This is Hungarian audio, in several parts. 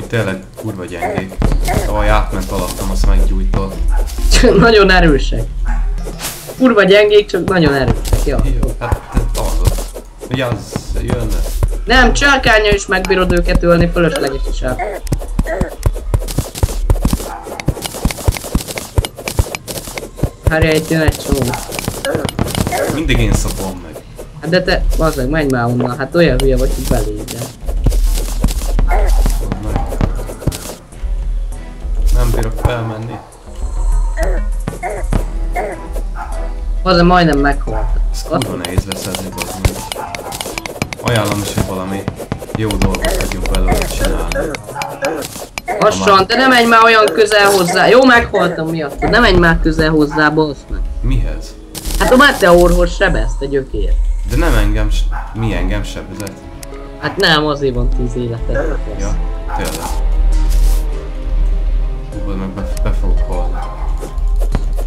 amúgy tényleg kurva gyengék. Tavaly átment alattam, azt meggyújtott. Csak nagyon erősek. Kurva gyengék, csak nagyon erősek. Ja. Jó, hát tartott. Ugye az jönne? Nem, csákánya is megbírod őket ölni, fölösleges is el. Hárja, itt jön egy csomó. Mindig én szapom meg. Hát de te, bazdmeg, menj már onnan, hát olyan hülye vagy, hogy beléd. Nem bírok felmenni. Bazdmeg, majdnem meghalt. Ez kurva nehéz leszedni, bazdmeg. Ajánlom is, hogy valami jó dolgot tudjuk belőle csinálni. Lassan, de nem menj már olyan közel hozzá. Jó, meghaltam miatt. Nem menj már közel hozzá, bassz meg. Mihez? Hát a meteorhoz sebezte gyökér. De nem engem se... Mi engem sebezett? Hát nem, azért van 10 életed. Ja, tényleg. Hú, meg be fogok halni.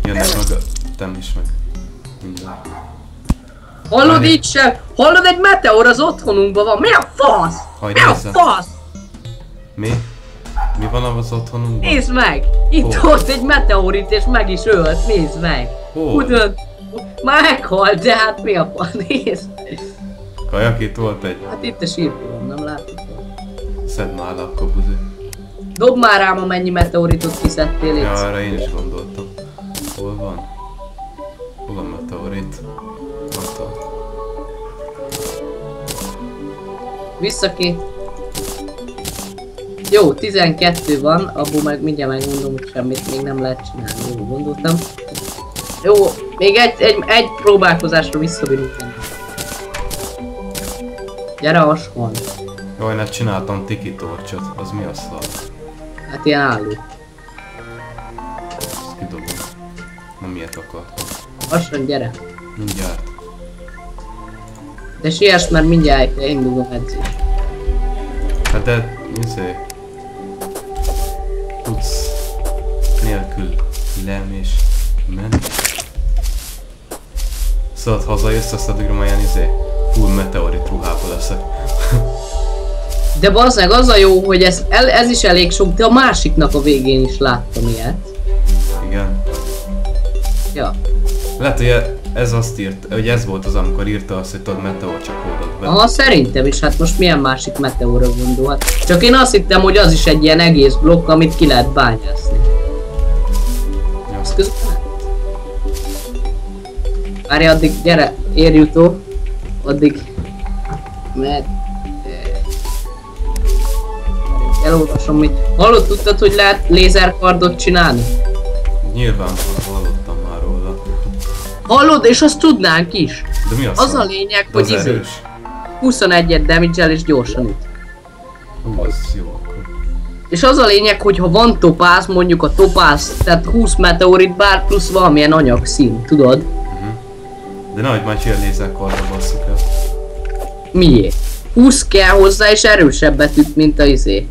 Jönnek mögöttem is meg. Minden. Hallod itt sem? Hallod, egy meteor az otthonunkban van. Mi a fasz? Hajd, mi a fasz? Mi? Mi van az otthonunkban? Nézd meg! Itt hol? Ott egy meteorit és meg is ölt, nézd meg! Hol? Már meghalt, de hát mi a fasz? Nézd! Kajak, itt volt egy... Hát itt a sírpilom, nem látod? Szedd már le akkor, buzi. Dobd már rám, amennyi meteoritot kiszedtél, légy. Ja, erre én is gondoltam. Hol van? Hol a meteorit? Mondtam. Vissza ki! Jó, 12 van, abból meg mindjárt megmondom, hogy semmit még nem lehet csinálni, jól gondoltam. Jó, még egy próbálkozásra visszabírunk. Gyere, hason! Jó, én ezt csináltam tiki torcsot, az mi a szar? Hát ilyen álló. Ezt kidobom. Na miért akartam? Hason, gyere! Mindjárt. De siess, mert mindjárt indulok edzés. Hát de, nézzék. Tudsz nélkül nem és menni. Szóval hazajössz, azt addigra majd ilyen izé full meteorit ruhába leszek. De bazdmeg, az a jó, hogy ez is elég sok, de a másik nap a végén is láttam ilyet. Igen. Ja. Lehet, hogy ez azt írt, hogy ez volt az, amikor írta azt, hogy tudod, meteor csak oldott be. Aha, szerintem is, hát most milyen másik meteorra gondolhat. Csak én azt hittem, hogy az is egy ilyen egész blokk, amit ki lehet bányászni. Ja. Azt közben lehet. Várj, addig gyere, érjutó. Addig... Mert... Elolvasom, hogy... Hallott, tudtad, hogy lehet lézerkardot csinálni? Nyilván hallottam már róla. Hallod, és azt tudnánk is. De mi az a lényeg, de hogy izé 21-et damage-el és gyorsan üt. Hú, az jó akkor. És az a lényeg, hogy ha van topász, mondjuk a topász, tehát 20 meteorit bár plusz valamilyen anyagszín, tudod? De nehogy majd jön lézerkardra basszuk el. Miért? 20 kell hozzá és erősebbet üt, mint a izé.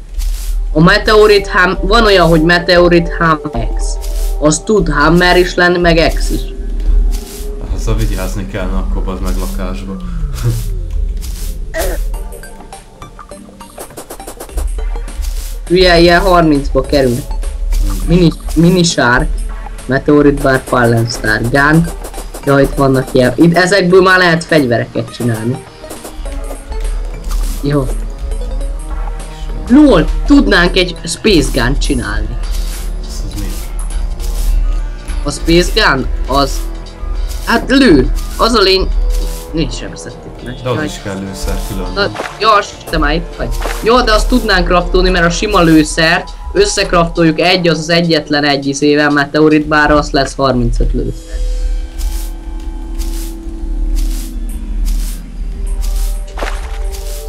A meteorit hám... Van olyan, hogy meteorit hám X. Az tud hammer is lenni, meg X is. Szóval vigyázni kellene akkor, bazd meg, lakásba. Ugye, ilyen 30-ba kerül. Minisár, Meteorit Bar, Fallen Star, Gun. Ja, itt vannak ilyen. Itt ezekből már lehet fegyvereket csinálni. Jó. LOL, tudnánk egy Space Gun csinálni. A Space Gun az... Hát lő! Az a lény... Nincs sem szedték meg. De az is kell lőszer különben. Ja, azt te már itt vagy. Jó, de azt tudnánk kraftolni, mert a sima lőszert összekraftoljuk egy, az az egyetlen egy izével, meteorit bárra, azt lesz 35 lőszer.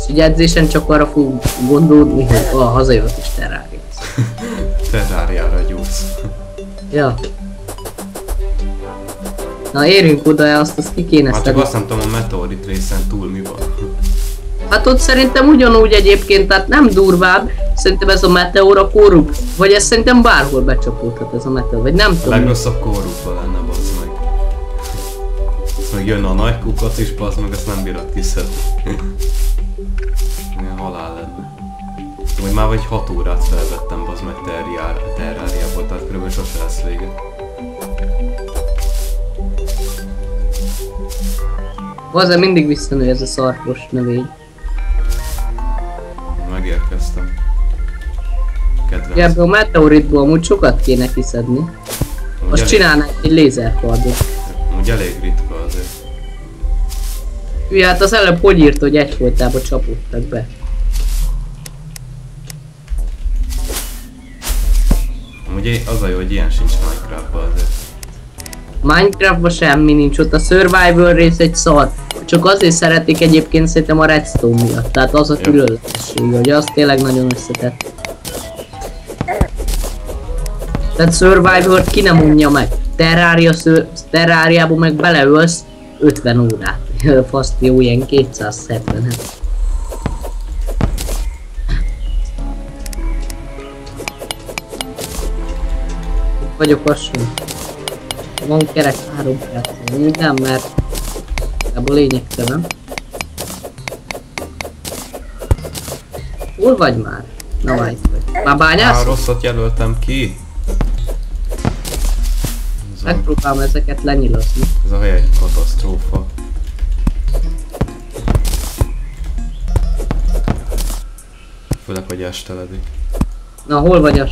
És így edzésen csak arra fog gondolni, hogy a hazajött is Terraria. Terrariára gyúrsz. Ja. Na érjünk oda, azt ki kéne szedni. Hát csak azt nem tudom, a meteorit részen túl mi van. Hát ott szerintem ugyanúgy egyébként, tehát nem durvább. Szerintem ez a meteor a korrupt. Vagy ez szerintem bárhol becsapódhat ez a meteor, vagy nem tudom. A legrosszabb korruptban lenne, bazd meg. Azt meg jön a nagy kukac is, bazd meg, ezt nem bírod kiszedni. Ilyen halál lenne. Amúgy már vagy 6 órát felvettem, bazd meg, Terrariából, tehát körülbelül sose lesz vége. Azért mindig visszanő ez a szarkos növény. Megérkeztem. Kedvenc. Ja, ebből a meteoritból amúgy sokat kéne kiszedni. Most elég... csinálnánk egy lézerkardot. Amúgy elég ritka azért. Ugye, hát az előbb hogy írt, hogy egyfolytában csapódtak be? Amúgy az a jó, hogy ilyen sincs Minecraft-ban azért. Minecraftban semmi nincs, ott a survival rész egy szar. Csak azért szeretik egyébként szerintem a redstone miatt. Tehát az a különlegesség, hogy az tényleg nagyon összetett. Tehát Survivor ki nem unja meg. Terráriába meg beleölsz 50 órát. Fasztió ilyen 270-et. Vagyok lassú. Van kerek 3 perc. Igen, mert ebből lényegtelen. Hol vagy már? Na vagy. Már bányász? Már rosszat jelöltem ki. Megpróbálom ezeket lenyilazni. Ez a hely egy katasztrófa. Főleg, hogy esteledik. Na, hol vagy az?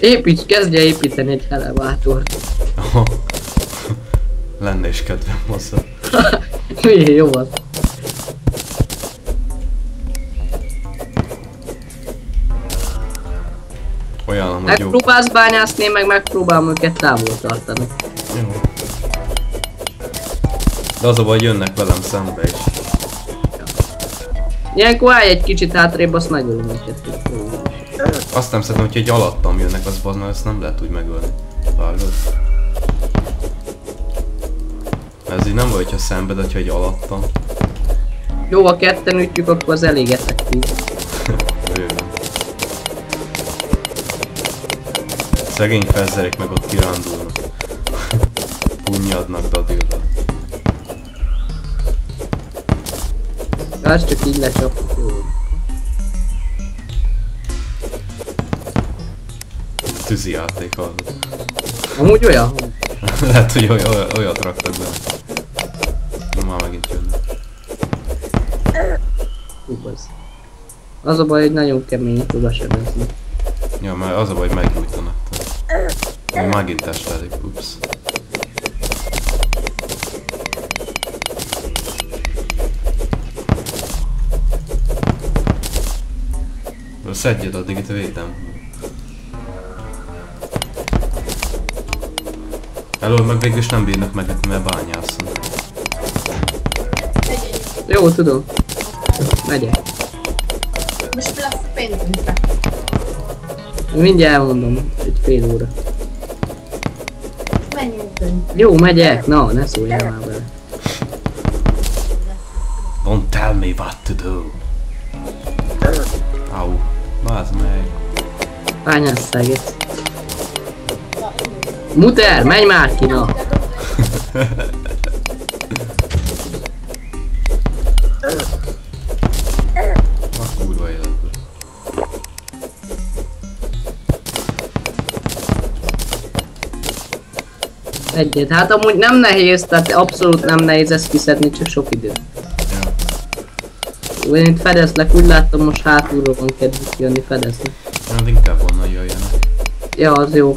Építs, kezdj el építeni egy elevátort. Lenne is kedvem hozzá. Milyen jó az. Olyan, megpróbálsz bányászni, meg megpróbálom őket távol tartani. Jó. De az a baj, jönnek velem szembe is. Ja. Ilyenkor állj egy kicsit hátrébb, azt megölöm őket. Azt nem szeretem, hogyha egy alattam jönnek, az bazd, mert ezt nem lehet úgy megölni. Vágod? Ez így nem vagy, hogyha szembe, de ha egy alattam. Jó, ha ketten ütjük, akkor az elég effektív. Szegény fezzerek meg ott kirándulnak. Punyadnak dadilda. Lásd, csak így lecsapok. Tűzi játék az. Amúgy olyan? Lehet, hogy olyat raktak be. Na, már megint jönnek. Húbaz. Az a baj, hogy nagyon kemény oda sebezni. Ja, mert az a baj, hogy meggyújtanak. Megint estelik, ups. Szedjed, addig itt védem. Elől meg végülis nem bírnak meg, mert bányászom. Jó, tudom. Megyek. Most lesz a pénzünkre. Mindjárt elmondom, egy fél óra. Jó, megyek! Na, ne szóljál már bele. Don't tell me what to do. Au, bázd meg. Bányász szeget. Muter, menj már ki, na! A kurva életben. Egyet. Hát amúgy nem nehéz, tehát abszolút nem nehéz ezt kiszedni, csak sok idő. Ja. Én itt fedezlek, úgy láttam, most hátulról van kedvük jönni fedezni. Hát inkább onnan jöjjenek. Ja, az jó.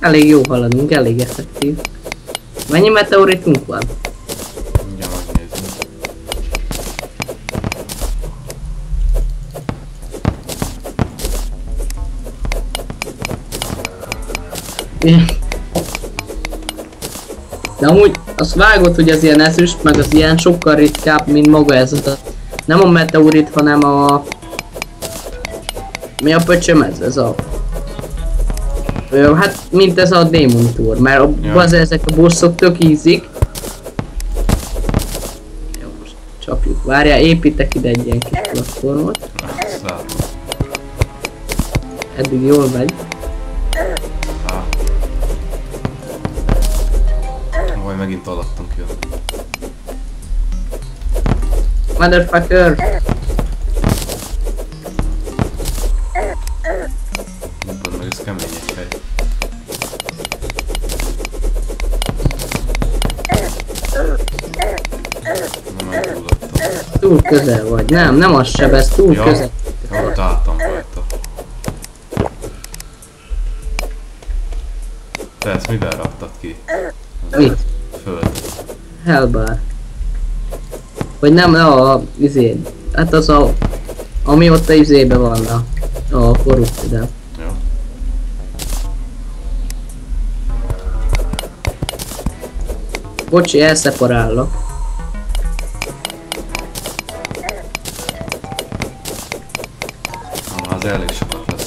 Elég jó haladunk, elég effektív. Mennyi meteoritunk van? Mindjárt megnézni. Igen. De amúgy azt vágod, hogy az ilyen ezüst, meg az ilyen sokkal ritkább, mint maga ez a... Nem a meteorit, hanem a... Mi a pöcsöm ez? Ez a... Hát, mint ez a Demon Tour, mert az ezek a bosszok tök ízik. Jó, most csapjuk. Várjál, építek ide egy ilyen kis platformot. Eddig jól megy. megint alattam jön. Motherfucker! Mondod meg, ez kemény egy hely. Na, megúlottam. Túl közel vagy, nem, nem az seb, ez túl ja, közel. Ott álltam rajta. Te ezt mivel raktad ki? Mit? Föld. Hellbar. Vagy nem, ne a izé. Hát az a... ami ott a izébe van a korruptide. Jó. Bocsi, elszeparállak. Na, az elég sokat lesz.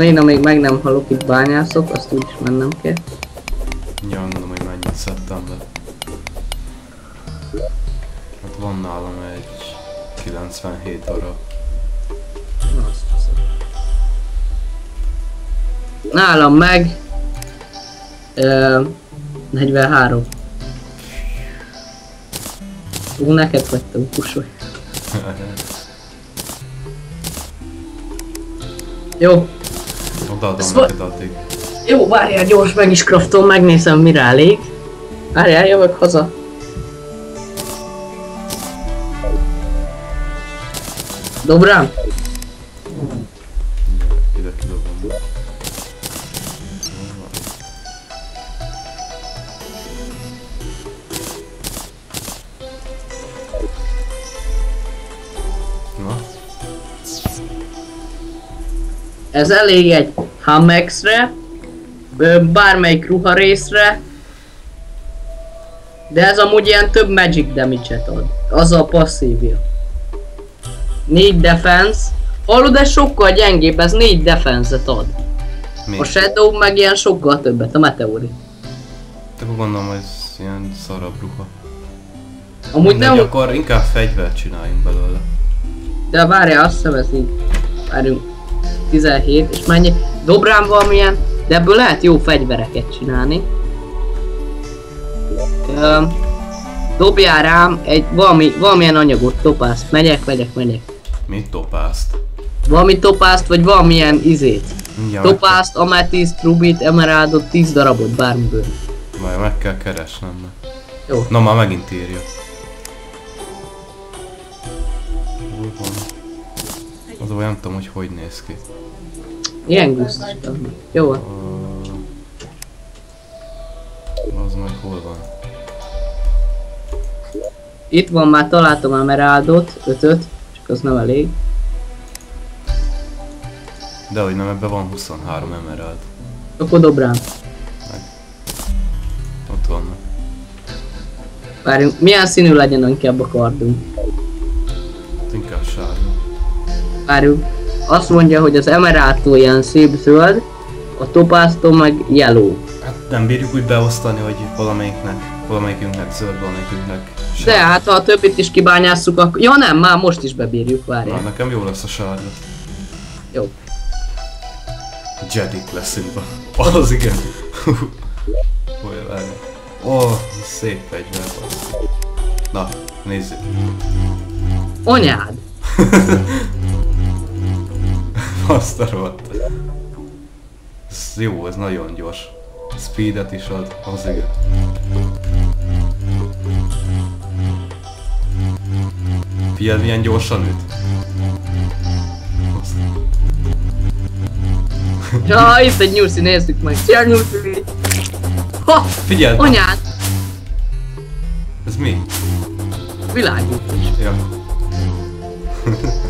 Én amíg meg nem halok itt bányászok, azt úgyis mennem kell. Ja, mondom, hogy mennyit szedtem be. Hát van nálam egy 97 darab. Nálam meg... 43. Ú, neked vettem kusolj. Jó. Odaadom neked addig. Jó, várjál, gyors, meg is craftolom, megnézem mire elég. Várjál, jövök haza. Dob rám? Ide kidobom. Na? Ez elég egy Hammexre, bármelyik ruha részre, de ez amúgy ilyen több magic damage-et ad. Az a passzívja. 4 defense. Hallod, ez sokkal gyengébb, ez 4 defense-et ad. Mi? A Shadow meg ilyen sokkal többet, a Meteori. Te gondolom, ez ilyen szarabb ruha. Amúgy nem... akkor inkább fegyvert csináljunk belőle. De várjál, azt hiszem ez így. Várjunk. 17, és mennyi? Dob rám valamilyen, de ebből lehet jó fegyvereket csinálni. Dobjál rám egy valamilyen anyagot, topászt. Megyek. Mit topászt? Valami topászt, vagy valamilyen izét. Ja, topászt, ametiszt, rubit, emerádot, 10 darabot, bármiből. Majd meg kell keresnem. Jó. Na, már megint írja. Azóval nem tudom, hogy hogy néz ki. Ilyen gusztusban. Jó. Az majd hol van? Itt van, már találtam a merádot, 5-öt, csak az nem elég. De hogy nem, ebben van 23 emerád. Akkor dob rám. Ott vannak. Várjunk, milyen színű legyen inkább a kardunk? Inkább sárga. Várjuk. Azt mondja, hogy az emerától ilyen szép zöld, a topáztól meg yellow. Hát nem bírjuk úgy beosztani, hogy valamelyikünknek zöld, valamelyikünknek sárga. De hát ha a többit is kibányásszuk, akkor... Ja nem, már most is bebírjuk, várjál. Na, nekem jó lesz a sárga. Jó. Jedik leszünk be. Az igen. Olyan várjál. Ó, szép fegyver van. Na, nézzük. Anyád! Azt a rohadt. Ez jó, ez nagyon gyors. Speedet is ad, az igen. Figyelj, milyen gyorsan üt. Ja, itt egy nyúlszi, nézzük meg. Szia nyúlszi! Ha! Figyelj! Anyád! Ez mi? Világít is. Ja.